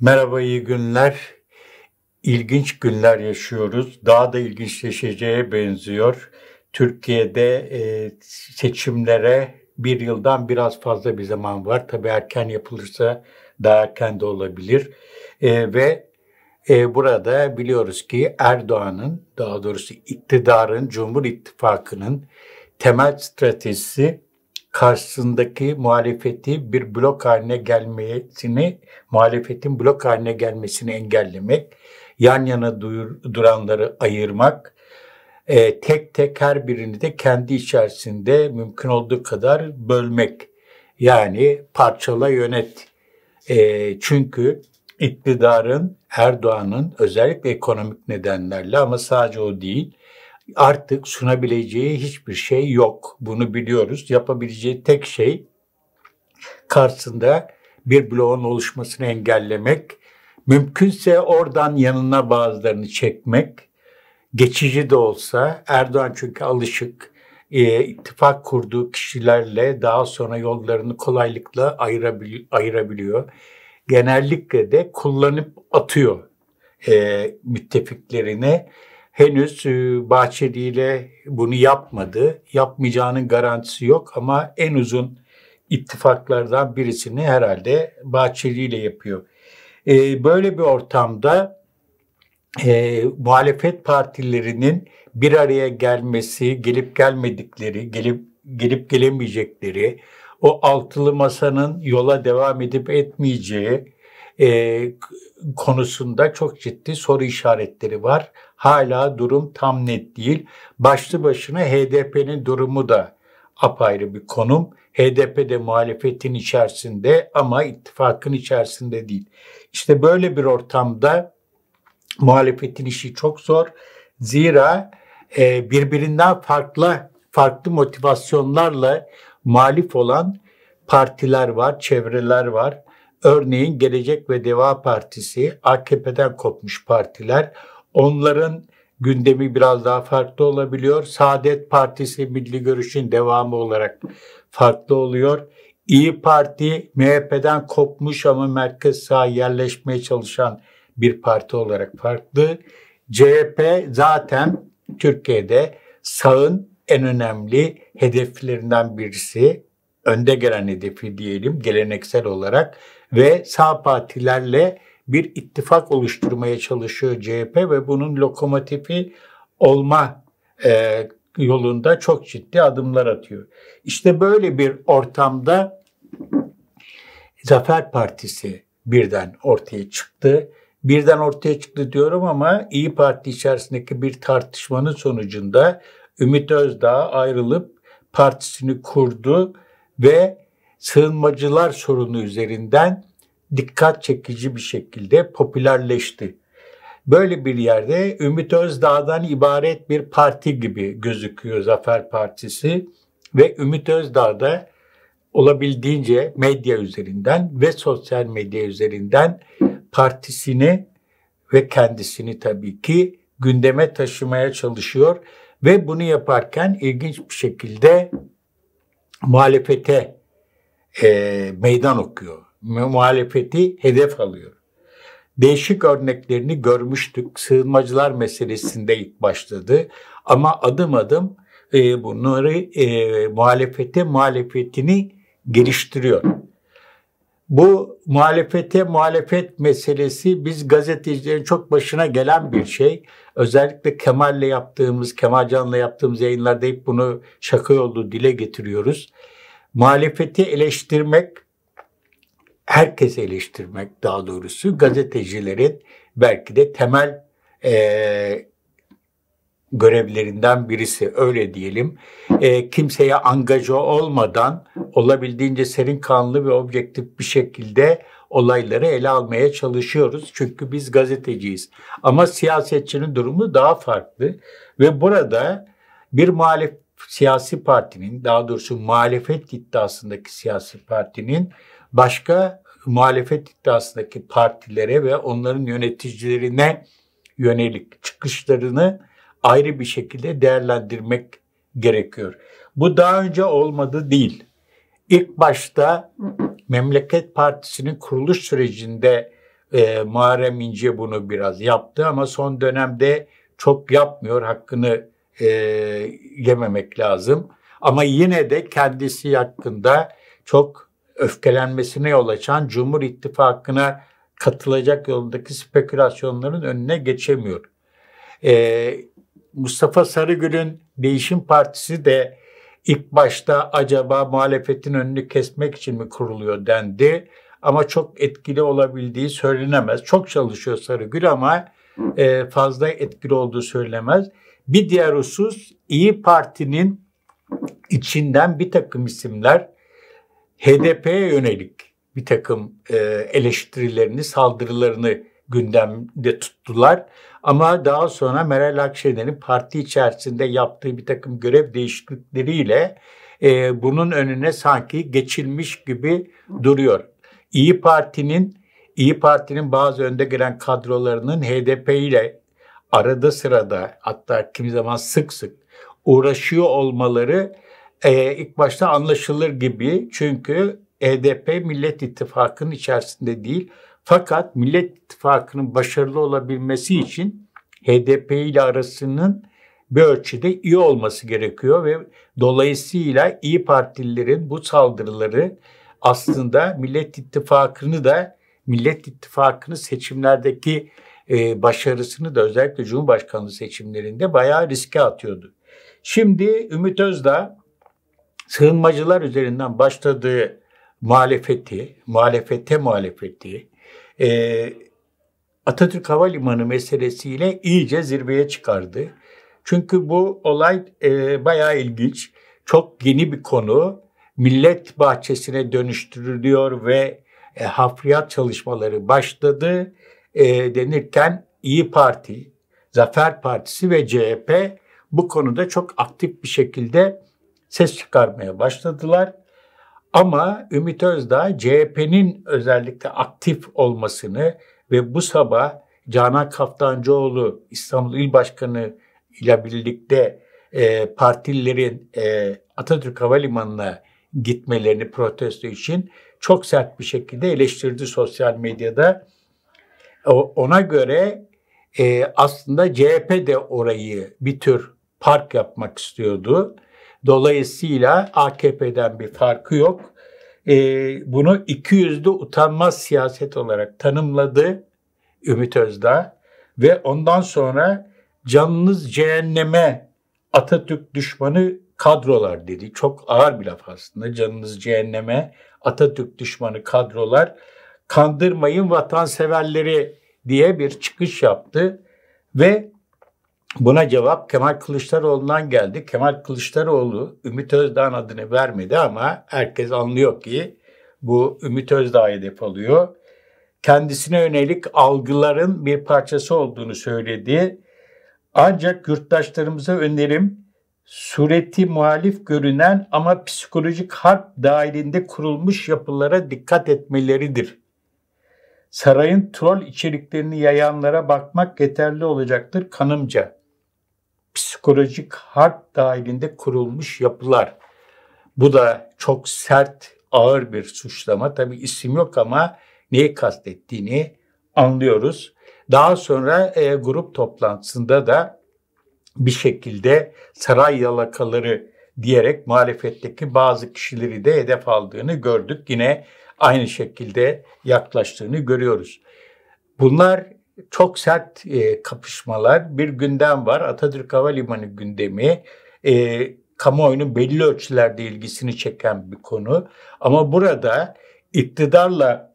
Merhaba, iyi günler. İlginç günler yaşıyoruz. Daha da ilginçleşeceğe benziyor. Türkiye'de seçimlere bir yıldan biraz fazla bir zaman var. Tabii erken yapılırsa daha erken de olabilir. Burada biliyoruz ki Erdoğan'ın, daha doğrusu iktidarın, Cumhur İttifakı'nın temel stratejisi karşısındaki muhalefeti bir blok haline gelmesini, muhalefetin blok haline gelmesini engellemek, yan yana duranları ayırmak, tek tek her birini de kendi içerisinde mümkün olduğu kadar bölmek. Yani parçala yönet. Çünkü iktidarın, Erdoğan'ın özellikle ekonomik nedenlerle, ama sadece o değil, artık sunabileceği hiçbir şey yok. Bunu biliyoruz. Yapabileceği tek şey karşısında bir bloğun oluşmasını engellemek. Mümkünse oradan yanına bazılarını çekmek. Geçici de olsa. Erdoğan çünkü alışık ittifak kurduğu kişilerle daha sonra yollarını kolaylıkla ayırabiliyor. Genellikle de kullanıp atıyor müttefiklerine. Henüz Bahçeli ile bunu yapmadı. Yapmayacağının garantisi yok ama en uzun ittifaklardan birisini herhalde Bahçeli ile yapıyor. Böyle bir ortamda muhalefet partilerinin bir araya gelmesi, gelip gelmedikleri, gelip gelemeyecekleri, o altılı masanın yola devam edip etmeyeceği konusunda çok ciddi soru işaretleri var. Hala durum tam net değil. Başlı başına HDP'nin durumu da apayrı bir konum. HDP de muhalefetin içerisinde ama ittifakın içerisinde değil. İşte böyle bir ortamda muhalefetin işi çok zor. Zira birbirinden farklı motivasyonlarla muhalif olan partiler var, çevreler var. Örneğin Gelecek ve Deva Partisi, AKP'den kopmuş partiler. Onların gündemi biraz daha farklı olabiliyor. Saadet Partisi, Milli Görüş'ün devamı olarak farklı oluyor. İyi Parti, MHP'den kopmuş ama merkez sağa yerleşmeye çalışan bir parti olarak farklı. CHP zaten Türkiye'de sağın en önemli hedeflerinden birisi. Önde gelen hedefi diyelim geleneksel olarak ve sağ partilerle bir ittifak oluşturmaya çalışıyor CHP ve bunun lokomotifi olma yolunda çok ciddi adımlar atıyor. İşte böyle bir ortamda Zafer Partisi birden ortaya çıktı. Birden ortaya çıktı diyorum ama İyi Parti içerisindeki bir tartışmanın sonucunda Ümit Özdağ ayrılıp partisini kurdu ve sığınmacılar sorunu üzerinden dikkat çekici bir şekilde popülerleşti. Böyle bir yerde Ümit Özdağ'dan ibaret bir parti gibi gözüküyor Zafer Partisi ve Ümit Özdağ da olabildiğince medya üzerinden ve sosyal medya üzerinden partisini ve kendisini tabii ki gündeme taşımaya çalışıyor ve bunu yaparken ilginç bir şekilde muhalefete meydan okuyor. Muhalefeti hedef alıyor. Değişik örneklerini görmüştük. Sığınmacılar meselesinde ilk başladı. Ama adım adım bunları muhalefetini geliştiriyor. Bu muhalefet meselesi biz gazetecilerin çok başına gelen bir şey. Özellikle Kemal Can'la yaptığımız yayınlarda hep bunu şaka yolu dile getiriyoruz. Muhalefeti eleştirmek, herkesi eleştirmek daha doğrusu gazetecilerin belki de temel görevlerinden birisi, öyle diyelim. Kimseye angaja olmadan olabildiğince serin kanlı ve objektif bir şekilde olayları ele almaya çalışıyoruz. Çünkü biz gazeteciyiz. Ama siyasetçinin durumu daha farklı ve burada bir siyasi partinin, daha doğrusu muhalefet iddiasındaki siyasi partinin başka muhalefet iddiasındaki partilere ve onların yöneticilerine yönelik çıkışlarını ayrı bir şekilde değerlendirmek gerekiyor. Bu daha önce olmadı değil. İlk başta Memleket Partisi'nin kuruluş sürecinde Muharrem İnce bunu biraz yaptı ama son dönemde çok yapmıyor. Hakkını yememek lazım. Ama yine de kendisi hakkında çok öfkelenmesine yol açan Cumhur İttifakı'na katılacak yolundaki spekülasyonların önüne geçemiyor. Mustafa Sarıgül'ün Değişim Partisi de ilk başta acaba muhalefetin önünü kesmek için mi kuruluyor dendi. Ama çok etkili olabildiği söylenemez. Çok çalışıyor Sarıgül ama fazla etkili olduğu söylenemez. Bir diğer husus, İyi Parti'nin içinden bir takım isimler HDP'ye yönelik bir takım eleştirilerini, saldırılarını gündemde tuttular. Ama daha sonra Meral Akşener'in parti içerisinde yaptığı bir takım görev değişiklikleriyle bunun önüne sanki geçilmiş gibi duruyor. İyi Parti'nin bazı önde gelen kadrolarının HDP ile arada sırada, hatta kimi zaman sık sık uğraşıyor olmaları ilk başta anlaşılır gibi. Çünkü HDP Millet İttifakı'nın içerisinde değil. Fakat Millet İttifakı'nın başarılı olabilmesi için HDP ile arasının bir ölçüde iyi olması gerekiyor ve dolayısıyla İyi Partililerin bu saldırıları aslında Millet İttifakı'nı seçimlerdeki başarısını da, özellikle Cumhurbaşkanlığı seçimlerinde bayağı riske atıyordu. Şimdi Ümit Özdağ sığınmacılar üzerinden başladığı muhalefeti, Atatürk Havalimanı meselesiyle iyice zirveye çıkardı. Çünkü bu olay bayağı ilginç. Çok yeni bir konu. Millet bahçesine dönüştürülüyor ve hafriyat çalışmaları başladı denirken İyi Parti, Zafer Partisi ve CHP bu konuda çok aktif bir şekilde ses çıkarmaya başladılar. Ama Ümit Özdağ CHP'nin özellikle aktif olmasını ve bu sabah Canan Kaftancıoğlu İstanbul İl Başkanı ile birlikte partililerin Atatürk Havalimanı'na gitmelerini protesto için çok sert bir şekilde eleştirdi sosyal medyada. Ona göre aslında CHP de orayı bir tür park yapmak istiyordu. Dolayısıyla AKP'den bir farkı yok. Bunu ikiyüzlü utanmaz siyaset olarak tanımladı Ümit Özdağ. Ve ondan sonra canınız cehenneme Atatürk düşmanı kadrolar dedi. Çok ağır bir laf aslında. Canınız cehenneme Atatürk düşmanı kadrolar, kandırmayın vatanseverleri diye bir çıkış yaptı ve buna cevap Kemal Kılıçdaroğlu'ndan geldi. Kemal Kılıçdaroğlu Ümit Özdağ'ın adını vermedi ama herkes anlıyor ki bu Ümit Özdağ'ı hedef alıyor. Kendisine yönelik algıların bir parçası olduğunu söyledi. Ancak yurttaşlarımıza önerim, sureti muhalif görünen ama psikolojik harp dahilinde kurulmuş yapılara dikkat etmeleridir. Sarayın troll içeriklerini yayanlara bakmak yeterli olacaktır kanımca. Psikolojik harp dahilinde kurulmuş yapılar. Bu da çok sert, ağır bir suçlama. Tabii isim yok ama neyi kastettiğini anlıyoruz. Daha sonra grup toplantısında da bir şekilde saray yalakaları diyerek muhalefetteki bazı kişileri de hedef aldığını gördük. Yine aynı şekilde yaklaştığını görüyoruz. Bunlar çok sert kapışmalar. Bir gündem var. Atatürk Havalimanı gündemi. Kamuoyunun belli ölçülerde ilgisini çeken bir konu. Ama burada iktidarla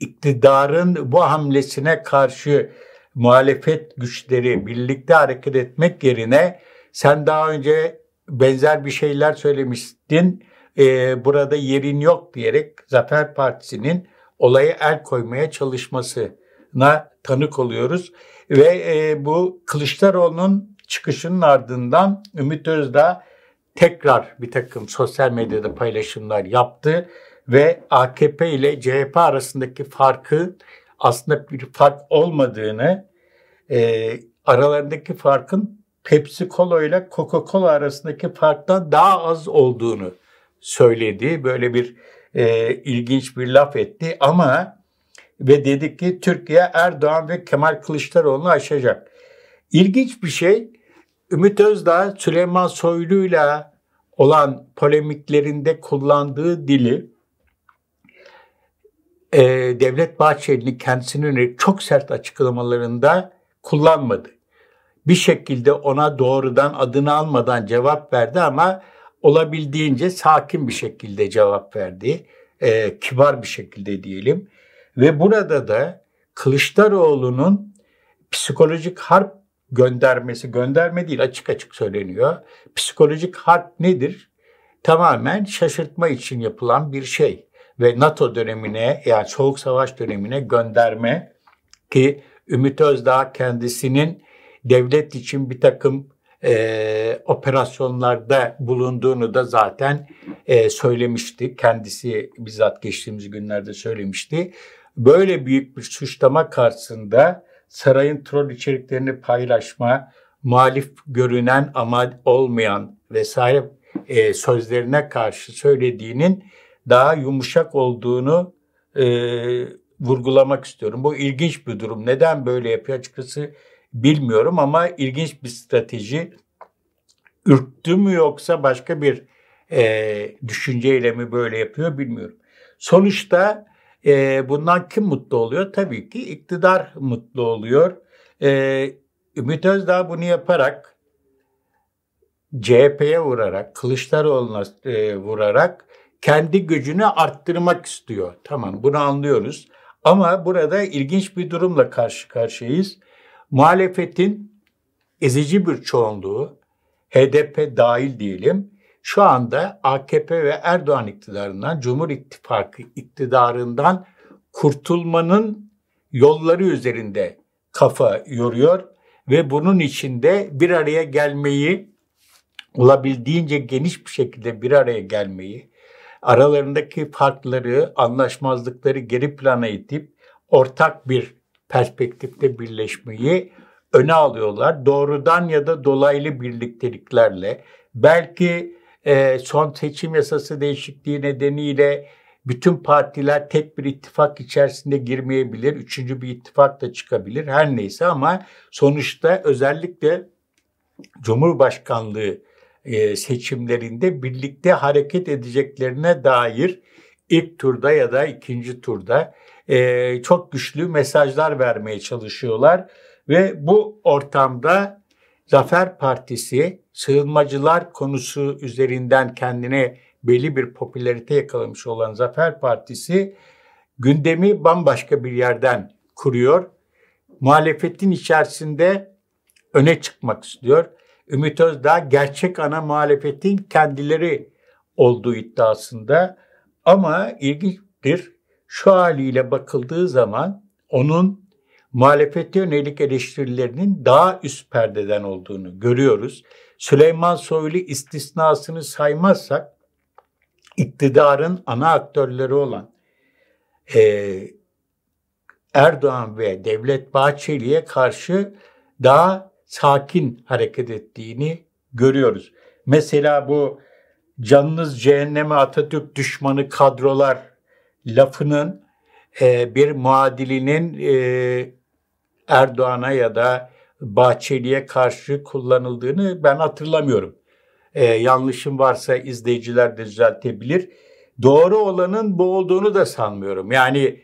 iktidarın bu hamlesine karşı muhalefet güçleri birlikte hareket etmek yerine, sen daha önce benzer bir şeyler söylemiştin, burada yerin yok diyerek Zafer Partisi'nin olaya el koymaya çalışmasına tanık oluyoruz. Ve bu Kılıçdaroğlu'nun çıkışının ardından Ümit Özdağ tekrar bir takım sosyal medyada paylaşımlar yaptı ve AKP ile CHP arasındaki farkın aslında bir fark olmadığını, aralarındaki farkın Pepsi-Cola ile Coca-Cola arasındaki farktan daha az olduğunu söyledi. Böyle bir ilginç bir laf etti ama ve dedi ki Türkiye Erdoğan ve Kemal Kılıçdaroğlu'nu aşacak. İlginç bir şey, Ümit Özdağ Süleyman Soylu'yla olan polemiklerinde kullandığı dili Devlet Bahçeli'nin kendisine yönelik çok sert açıklamalarında kullanmadı. Bir şekilde ona doğrudan adını almadan cevap verdi ama olabildiğince sakin bir şekilde cevap verdi. Kibar bir şekilde diyelim. Ve burada da Kılıçdaroğlu'nun psikolojik harp göndermesi, gönderme değil açık açık söyleniyor. Psikolojik harp nedir? Tamamen şaşırtma için yapılan bir şey. Ve NATO dönemine, yani Soğuk Savaş dönemine gönderme ki Ümit Özdağ kendisinin devlet için bir takım operasyonlarda bulunduğunu da zaten söylemişti. Kendisi bizzat geçtiğimiz günlerde söylemişti. Böyle büyük bir suçlama karşısında sarayın troll içeriklerini paylaşma, muhalif görünen ama olmayan vesaire sözlerine karşı söylediğinin daha yumuşak olduğunu vurgulamak istiyorum. Bu ilginç bir durum. Neden böyle yapıyor açıkçası bilmiyorum ama ilginç bir strateji. Ürktü mü yoksa başka bir düşünceyle mi böyle yapıyor bilmiyorum. Sonuçta bundan kim mutlu oluyor? Tabii ki iktidar mutlu oluyor. Ümit Özdağ bunu yaparak, CHP'ye vurarak, Kılıçdaroğlu'na vurarak kendi gücünü arttırmak istiyor. Tamam, bunu anlıyoruz. Ama burada ilginç bir durumla karşı karşıyayız. Muhalefetin ezici bir çoğunluğu, HDP dahil diyelim, şu anda AKP ve Erdoğan iktidarından, Cumhur İttifakı iktidarından kurtulmanın yolları üzerinde kafa yoruyor ve bunun içinde bir araya gelmeyi, olabildiğince geniş bir şekilde bir araya gelmeyi, aralarındaki farkları, anlaşmazlıkları geri plana itip ortak bir perspektifte birleşmeyi öne alıyorlar. Doğrudan ya da dolaylı birlikteliklerle, belki son seçim yasası değişikliği nedeniyle bütün partiler tek bir ittifak içerisinde girmeyebilir. Üçüncü bir ittifak da çıkabilir, her neyse, ama sonuçta özellikle Cumhurbaşkanlığı seçimlerinde birlikte hareket edeceklerine dair ilk turda ya da ikinci turda çok güçlü mesajlar vermeye çalışıyorlar. Ve bu ortamda Zafer Partisi sığınmacılar konusu üzerinden kendine belli bir popülerite yakalamış olan Zafer Partisi gündemi bambaşka bir yerden kuruyor. Muhalefetin içerisinde öne çıkmak istiyor. Ümit Özdağ gerçek ana muhalefetin kendileri olduğu iddiasında ama ilginçtir. Şu haliyle bakıldığı zaman onun muhalefete yönelik eleştirilerinin daha üst perdeden olduğunu görüyoruz. Süleyman Soylu istisnasını saymazsak iktidarın ana aktörleri olan Erdoğan ve Devlet Bahçeli'ye karşı daha sakin hareket ettiğini görüyoruz. Mesela bu canınız cehenneme Atatürk düşmanı kadrolar lafının bir muadilinin Erdoğan'a ya da Bahçeli'ye karşı kullanıldığını ben hatırlamıyorum. Yanlışım varsa izleyiciler de düzeltebilir. Doğru olanın bu olduğunu da sanmıyorum. Yani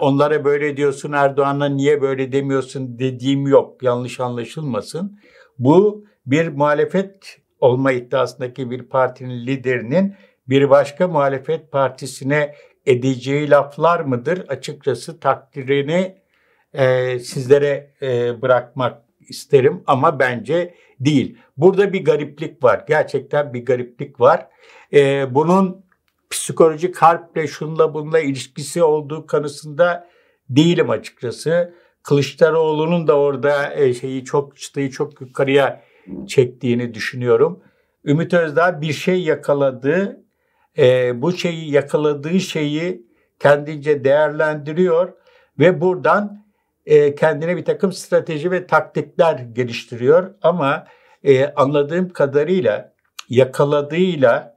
onlara böyle diyorsun, Erdoğan'a niye böyle demiyorsun dediğim yok. Yanlış anlaşılmasın. Bu bir muhalefet olma iddiasındaki bir partinin liderinin bir başka muhalefet partisine edeceği laflar mıdır? Açıkçası takdirini sizlere bırakmak isterim ama bence değil. Burada bir gariplik var. Gerçekten bir gariplik var. Bunun psikolojik harple, şunla bununla ilişkisi olduğu kanısında değilim açıkçası. Kılıçdaroğlu'nun da orada çıtayı çok yukarıya çektiğini düşünüyorum. Ümit Özdağ bir şey yakaladı. Bu şeyi, yakaladığı şeyi kendince değerlendiriyor ve buradan kendine bir takım strateji ve taktikler geliştiriyor. Ama anladığım kadarıyla yakaladığıyla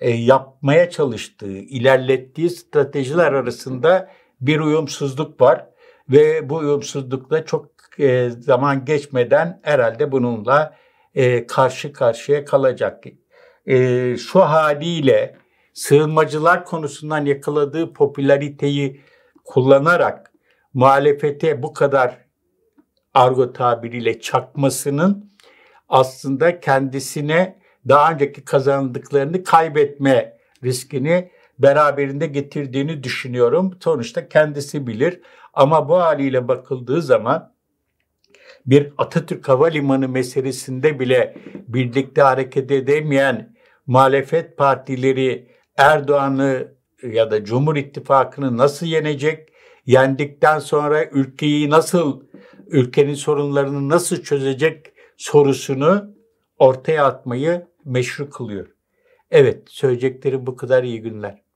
yapmaya çalıştığı, ilerlettiği stratejiler arasında bir uyumsuzluk var ve bu uyumsuzlukla çok zaman geçmeden herhalde bununla karşı karşıya kalacak. Şu haliyle sığınmacılar konusundan yakaladığı popülariteyi kullanarak muhalefete bu kadar argo tabiriyle çakmasının aslında kendisine daha önceki kazandıklarını kaybetme riskini beraberinde getirdiğini düşünüyorum. Sonuçta kendisi bilir ama bu haliyle bakıldığı zaman bir Atatürk Havalimanı meselesinde bile birlikte hareket edemeyen muhalefet partileri Erdoğan'ı ya da Cumhur İttifakı'nı nasıl yenecek? Yendikten sonra ülkeyi nasıl, ülkenin sorunlarını nasıl çözecek sorusunu ortaya atmayı meşru kılıyor. Evet, söyleyeceklerim bu kadar. İyi günler.